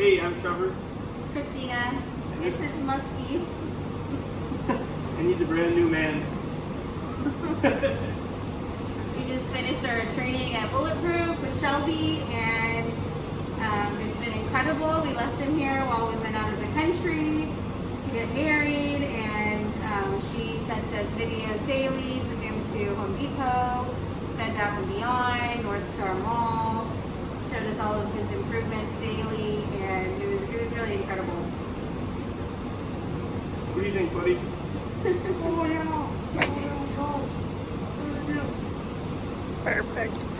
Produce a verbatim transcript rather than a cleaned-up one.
Hey, I'm Trevor. Christina. And this is Musky. And he's a brand new man. We just finished our training at Bulletproof with Shelby, and um, it's been incredible. We left him here while we went out of the country to get married, and um, she sent us videos daily, took him to Home Depot, Bed Bath and Beyond, North Star Mall, showed us all of his improvements daily, and it was, it was really incredible. What do you think, buddy? Oh, yeah. Perfect.